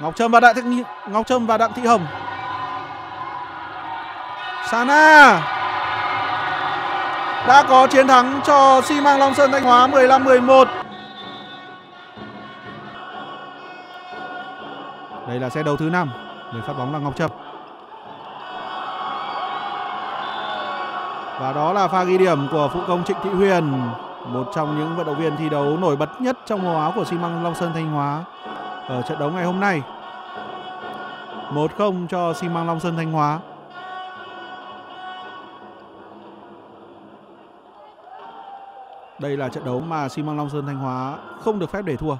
Ngọc Trâm và Đặng Thị Hồng. Sana đã có chiến thắng cho Xi Măng Long Sơn Thanh Hóa 15-11. Đây là set đầu thứ 5, người phát bóng là Ngọc Trâm. Và đó là pha ghi điểm của phụ công Trịnh Thị Huyền, một trong những vận động viên thi đấu nổi bật nhất trong màu áo của Xi Măng Long Sơn Thanh Hóa ở trận đấu ngày hôm nay. 1-0 cho Xi Măng Long Sơn Thanh Hóa. Đây là trận đấu mà Xi Măng Long Sơn Thanh Hóa không được phép để thua.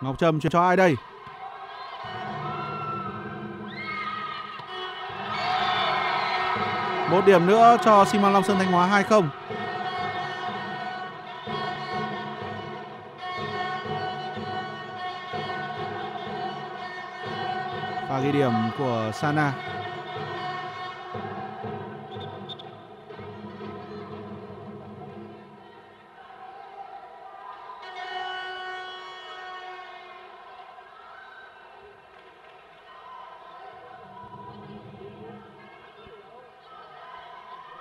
Ngọc Trâm chuyển cho ai đây? Một điểm nữa cho Xi Măng Long Sơn Thanh Hóa 2-0. Pha ghi điểm của Sana.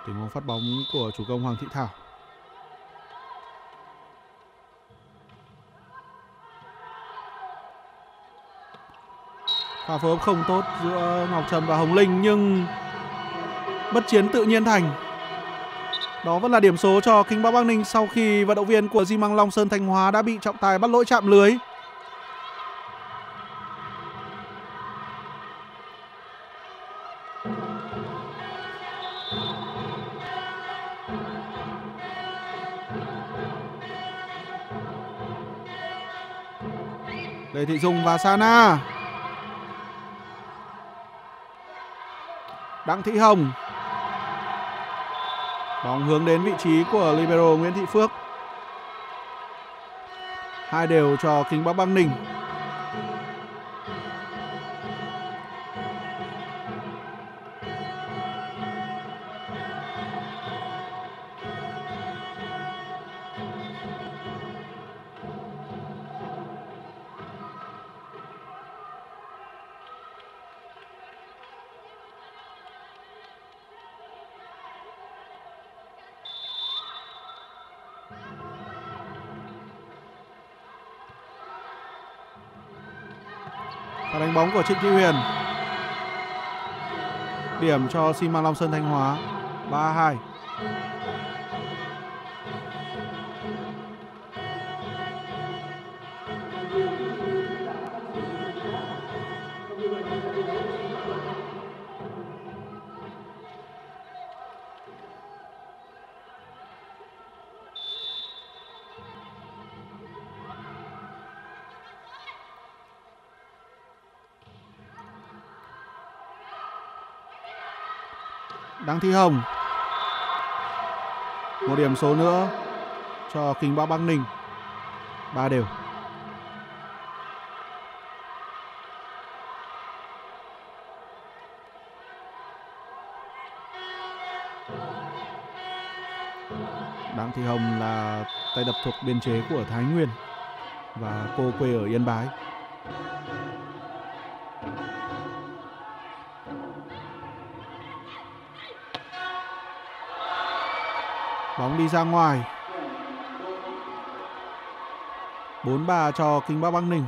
Tình huống phát bóng của chủ công Hoàng Thị Thảo. Pha phối hợp không tốt giữa Ngọc Trâm và Hồng Linh, nhưng bất chiến tự nhiên thành. Đó vẫn là điểm số cho Kinh Bắc Bắc Ninh sau khi vận động viên của Xi Măng Long Sơn Thanh Hóa đã bị trọng tài bắt lỗi chạm lưới. Lê Thị Dung và Sana. Đặng Thị Hồng. Bóng hướng đến vị trí của libero Nguyễn Thị Phước. 2-2 cho Kinh Bắc Bắc Ninh. Và đánh bóng của Trịnh Thị Huyền. Điểm cho Xi Măng Long Sơn Thanh Hóa 3-2. Đặng Thị Hồng. Một điểm số nữa cho Kinh Bắc Bắc Ninh. 3-2. Đặng Thị Hồng là tay đập thuộc biên chế của Thái Nguyên và cô quê ở Yên Bái. Bóng đi ra ngoài. 4-3 cho Kinh Bắc Bắc Ninh.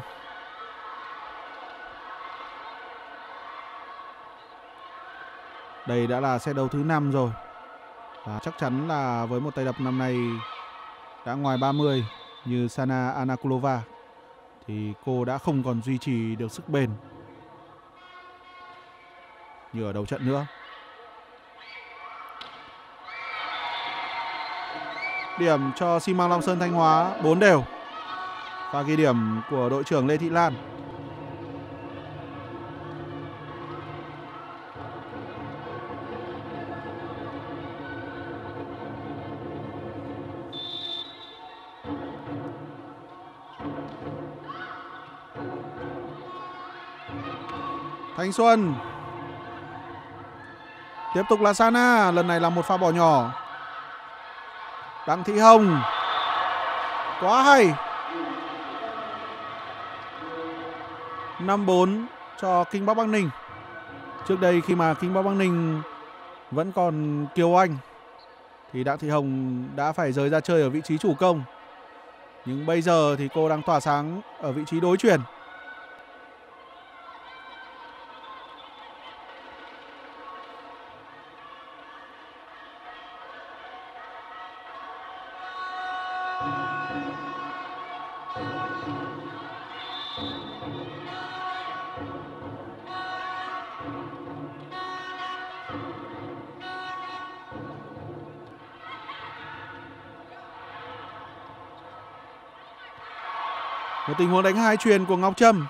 Đây đã là set đấu thứ 5 rồi. Và chắc chắn là với một tay đập năm nay đã ngoài 30 như Sana Anarkulova thì cô đã không còn duy trì được sức bền như ở đầu trận nữa. Điểm cho Xi Măng Long Sơn Thanh Hóa 4-2. Pha ghi điểm của đội trưởng Lê Thị Lan. Thanh Xuân. Tiếp tục là Sana, lần này là một pha bỏ nhỏ. Đặng Thị Hồng. Quá hay. 5-4 cho Kinh Bắc Bắc Ninh. Trước đây khi mà Kinh Bắc Bắc Ninh vẫn còn Kiều Anh thì Đặng Thị Hồng đã phải rời ra chơi ở vị trí chủ công. Nhưng bây giờ thì cô đang tỏa sáng ở vị trí đối chuyển. Một tình huống đánh hai chuyền của Ngọc Trâm.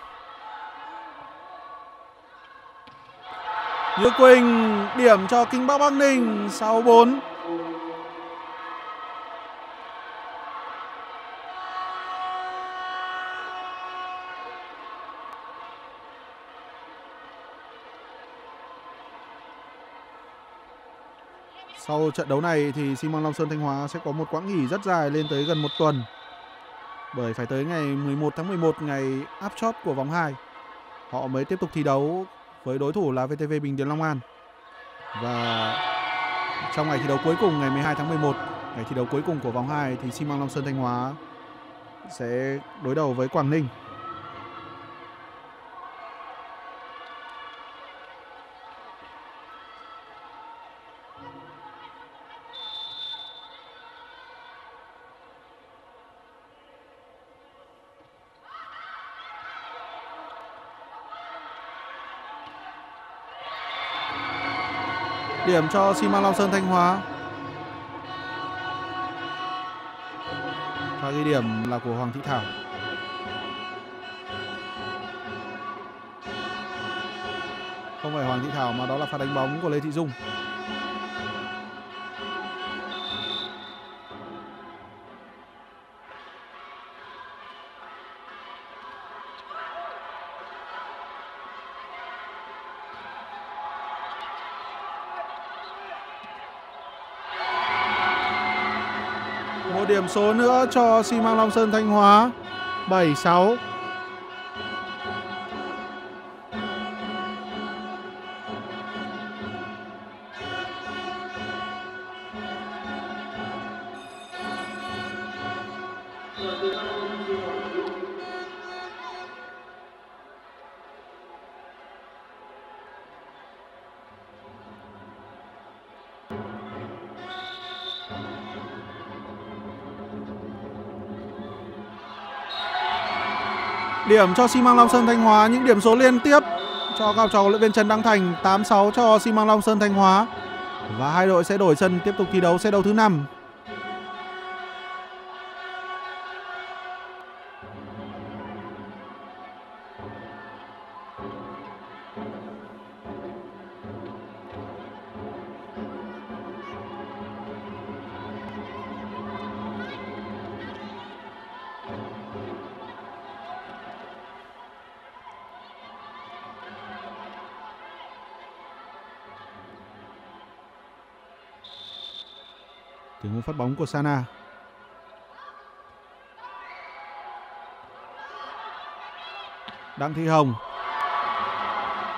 Như Quỳnh, điểm cho Kinh Bắc Bắc Ninh, 6-4. Sau trận đấu này thì Xi Măng Long Sơn Thanh Hóa sẽ có một quãng nghỉ rất dài lên tới gần một tuần. Bởi phải tới ngày 11 tháng 11, ngày áp chót của vòng 2, họ mới tiếp tục thi đấu với đối thủ là VTV Bình Điền Long An. Và trong ngày thi đấu cuối cùng, ngày 12 tháng 11, ngày thi đấu cuối cùng của vòng 2 thì Xi Măng Long Sơn Thanh Hóa sẽ đối đầu với Quảng Ninh. Điểm cho Xi Măng Long Sơn Thanh Hóa. Pha ghi điểm là của Hoàng Thị Thảo. Không phải Hoàng Thị Thảo mà đó là pha đánh bóng của Lê Thị Dung. Một điểm số nữa cho Xi Măng Long Sơn Thanh Hóa, 7-6. Điểm cho Xi Măng Long Sơn Thanh Hóa, những điểm số liên tiếp cho các trò huấn luyện viên Trần Đăng Thành. 8-6 cho Xi Măng Long Sơn Thanh Hóa. Và hai đội sẽ đổi sân tiếp tục thi đấu set đấu thứ 5. Tiếng phát bóng của Sana. Đặng Thị Hồng.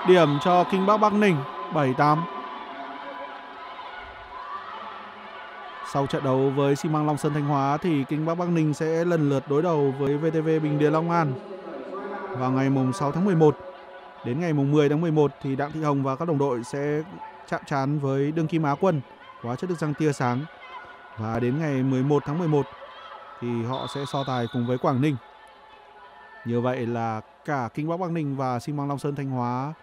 Điểm cho Kinh Bắc Bắc Ninh, 7-8. Sau trận đấu với Xi Măng Long Sơn Thanh Hóa thì Kinh Bắc Bắc Ninh sẽ lần lượt đối đầu với VTV Bình Điền Long An vào ngày mùng 6 tháng 11. Đến ngày mùng 10 tháng 11 thì Đặng Thị Hồng và các đồng đội sẽ chạm trán với đương kim Á quân Hóa Chất Đức Giang Tia Sáng. Và đến ngày 11 tháng 11 thì họ sẽ so tài cùng với Quảng Ninh. Như vậy là cả Kinh Bắc Bắc Ninh và Xi Măng Long Sơn Thanh Hóa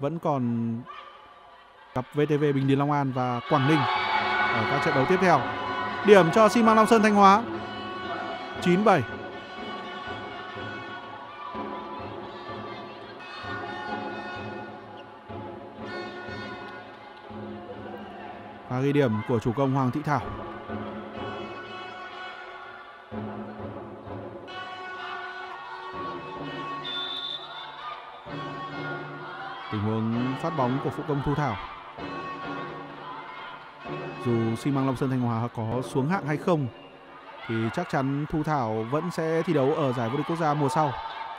vẫn còn gặp VTV Bình Điền Long An và Quảng Ninh ở các trận đấu tiếp theo. Điểm cho Xi Măng Long Sơn Thanh Hóa, 9-7. Và ghi điểm của chủ công Hoàng Thị Thảo. Tình huống phát bóng của phụ công Thu Thảo. Dù Xi Măng Long Sơn Thanh Hóa có xuống hạng hay không thì chắc chắn Thu Thảo vẫn sẽ thi đấu ở giải vô địch quốc gia mùa sau,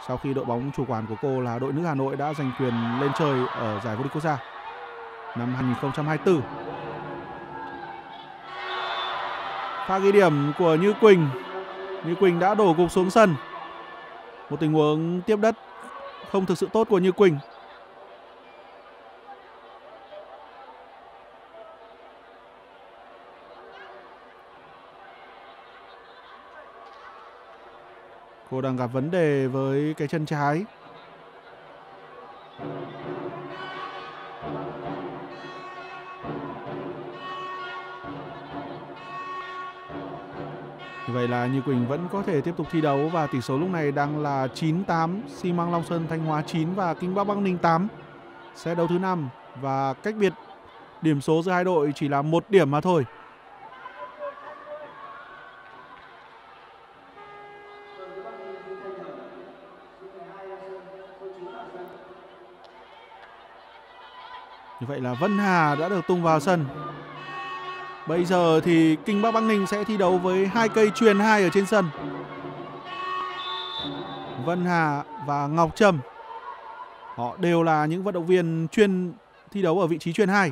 sau khi đội bóng chủ quản của cô là đội nữ Hà Nội đã giành quyền lên chơi ở giải vô địch quốc gia năm 2024. Pha ghi điểm của Như Quỳnh. Như Quỳnh đã đổ gục xuống sân. Một tình huống tiếp đất không thực sự tốt của Như Quỳnh. Cô đang gặp vấn đề với cái chân trái. Vậy là Như Quỳnh vẫn có thể tiếp tục thi đấu và tỷ số lúc này đang là 9-8, Xi Măng Long Sơn Thanh Hóa 9 và Kinh Bắc Bắc Ninh 8. Set đấu thứ 5 và cách biệt điểm số giữa hai đội chỉ là 1 điểm mà thôi. Như vậy là Vân Hà đã được tung vào sân. Bây giờ thì Kinh Bắc Bắc Ninh sẽ thi đấu với hai cây chuyền hai ở trên sân. Vân Hà và Ngọc Trâm, họ đều là những vận động viên chuyên thi đấu ở vị trí chuyền hai.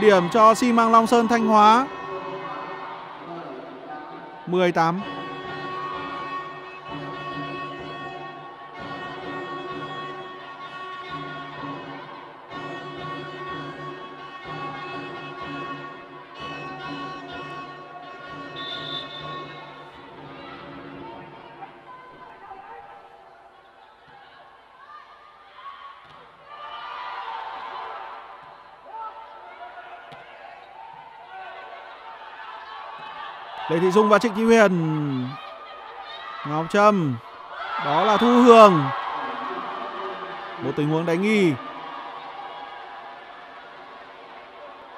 Điểm cho Xi Măng Long Sơn Thanh Hóa 18. Lê Thị Dung và Trịnh Thị Huyền. Ngọc Trâm. Đó là Thu Hương. Một tình huống đánh nghi.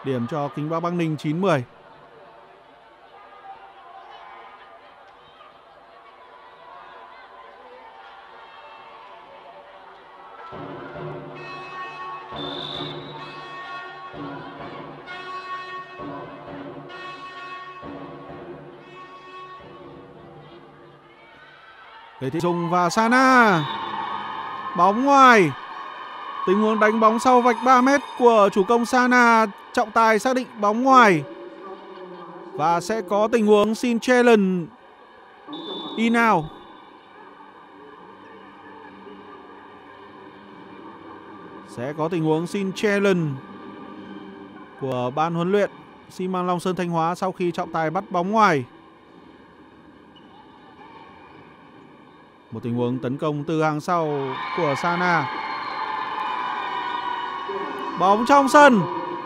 Điểm cho Kinh Bắc Bắc Ninh 9-10. Lê Thị Dung và Sana. Bóng ngoài. Tình huống đánh bóng sau vạch 3m của chủ công Sana. Trọng tài xác định bóng ngoài. Và sẽ có tình huống xin challenge in out. Sẽ có tình huống xin challenge của ban huấn luyện Xi Măng Long Sơn Thanh Hóa sau khi trọng tài bắt bóng ngoài. Một tình huống tấn công từ hàng sau của Sana. Bóng trong sân.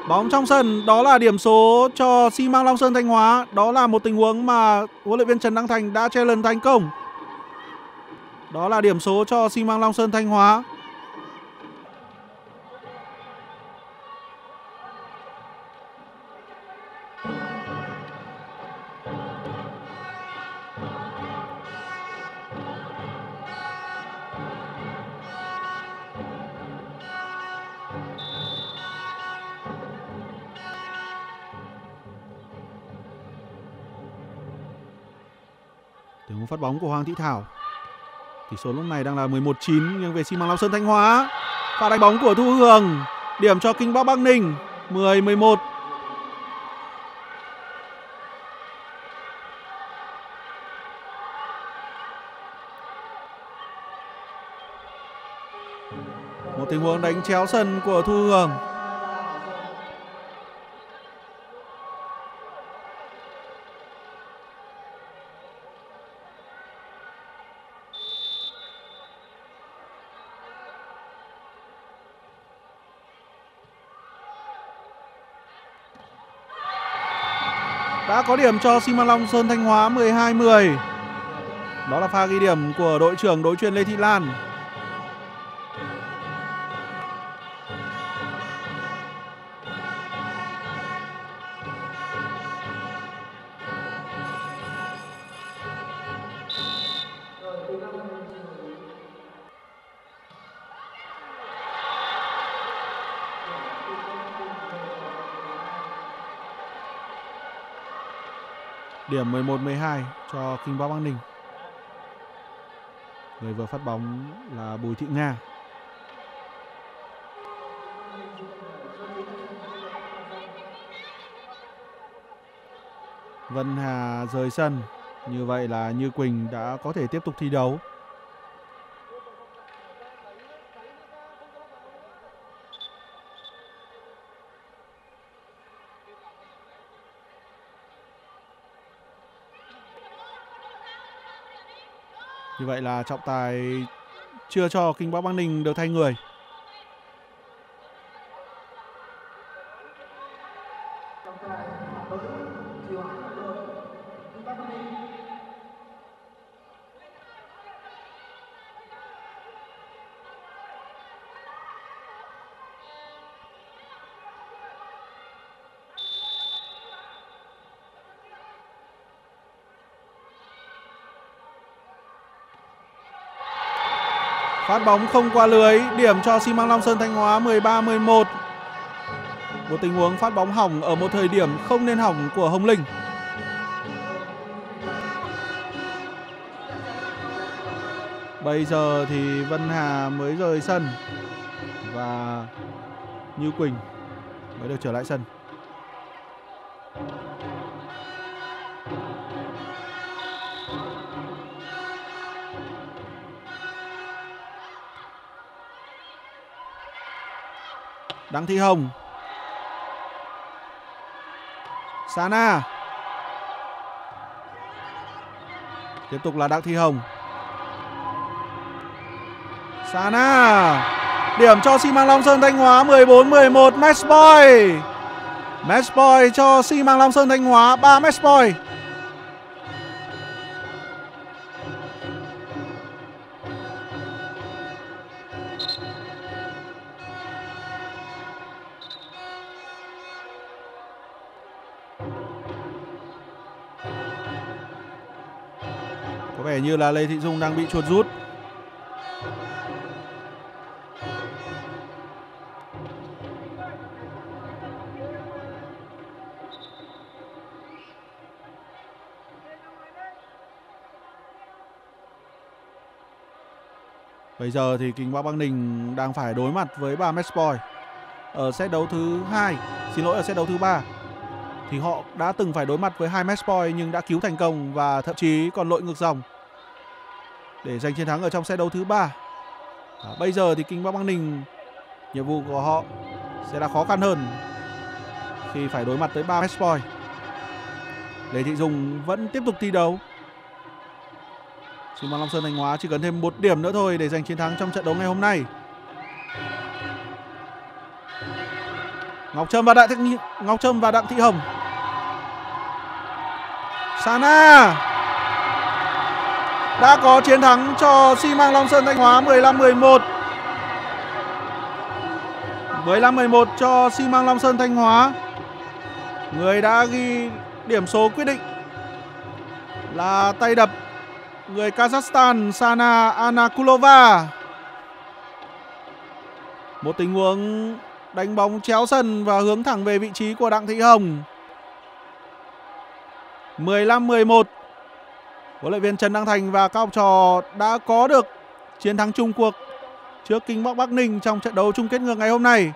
Bóng trong sân. Đó là điểm số cho Xi Măng Long Sơn Thanh Hóa. Đó là một tình huống mà huấn luyện viên Trần Đăng Thành đã challenge thành công. Đó là điểm số cho Xi Măng Long Sơn Thanh Hóa. Phát bóng của Hoàng Thị Thảo. Tỷ số lúc này đang là 11-9 nhưng về Xi Măng Long Sơn Thanh Hóa. Pha đánh bóng của Thu Hường. Điểm cho Kinh Bắc Bắc Ninh 10-11. Một tình huống đánh chéo sân của Thu Hường. Đã có điểm cho Xi Măng Long Sơn Thanh Hóa 12-10. Đó là pha ghi điểm của đội trưởng đối chuyền Lê Thị Lan. Điểm 11-12 cho Kinh Bắc Bắc Ninh. Người vừa phát bóng là Bùi Thị Nga. Vân Hà rời sân. Như vậy là Như Quỳnh đã có thể tiếp tục thi đấu. Như vậy là trọng tài chưa cho Kinh Bắc Bắc Ninh được thay người. Phát bóng không qua lưới, điểm cho Xi Măng Long Sơn Thanh Hóa 13-11. Một tình huống phát bóng hỏng ở một thời điểm không nên hỏng của Hồng Linh. Bây giờ thì Vân Hà mới rời sân và Như Quỳnh mới được trở lại sân. Đặng Thị Hồng, Sana, tiếp tục là Đặng Thị Hồng, Sana. Điểm cho Xi Măng Long Sơn Thanh Hóa 14-11. Match point cho Xi Măng Long Sơn Thanh Hóa, 3 match point. Vẻ như là Lê Thị Dung đang bị chuột rút. Bây giờ thì Kinh Bắc Bắc Ninh đang phải đối mặt với 3 match point. Ở set đấu thứ 2, xin lỗi, ở set đấu thứ 3 thì họ đã từng phải đối mặt với 2 match point nhưng đã cứu thành công và thậm chí còn lội ngược dòng để giành chiến thắng ở trong set đấu thứ 3. Bây giờ thì Kinh Bắc Bắc Ninh, nhiệm vụ của họ sẽ là khó khăn hơn khi phải đối mặt tới 3 match point. Lê Thị Dung vẫn tiếp tục thi đấu. Xi Măng Long Sơn Thanh Hóa chỉ cần thêm 1 điểm nữa thôi để giành chiến thắng trong trận đấu ngày hôm nay. Ngọc Trâm và Đặng Thị Hồng. Sana đã có chiến thắng cho Xi Măng Long Sơn Thanh Hóa 15-11. 15-11 cho Xi Măng Long Sơn Thanh Hóa. Người đã ghi điểm số quyết định là tay đập người Kazakhstan Sana Anarkulova. Một tình huống đánh bóng chéo sân và hướng thẳng về vị trí của Đặng Thị Hồng. 15-11. Huấn luyện viên Trần Đăng Thành và các học trò đã có được chiến thắng chung cuộc trước Kinh Bắc Bắc Ninh trong trận đấu chung kết ngược ngày hôm nay.